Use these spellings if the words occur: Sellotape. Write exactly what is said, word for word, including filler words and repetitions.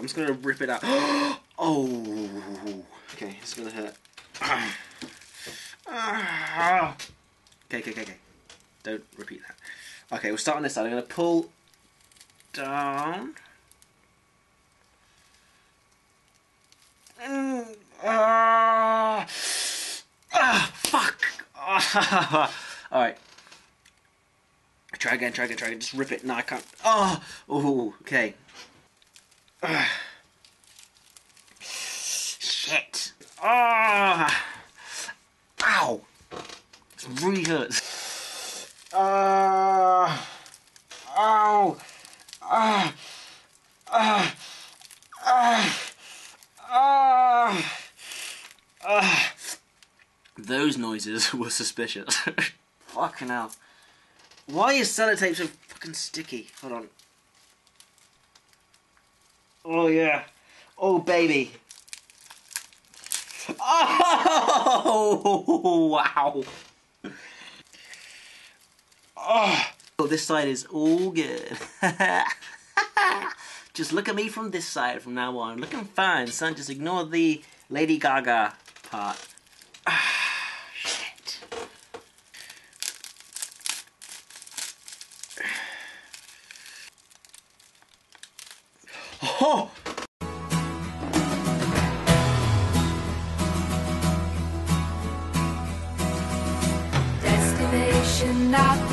I'm just gonna rip it out. Oh, okay, it's gonna hurt. Okay, okay, okay, okay. Don't repeat that. Okay, we'll start on this side. I'm gonna pull down. Ah, ah, fuck! All right. Try again, try again, try again. Just rip it. No, I can't. Oh, ooh, okay. Uh. Shit. Ah. Oh. Ow. This really hurts. Ah. Uh. Ow. Ah. Ah. Ah. Ah. Ah. Those noises were suspicious. Fucking hell. Why is sellotape so fucking sticky? Hold on. Oh yeah. Oh baby. Oh wow. Oh, oh this side is all good. Just look at me from this side from now on. Looking fine, son. Just ignore the Lady Gaga part. Oh! Destination not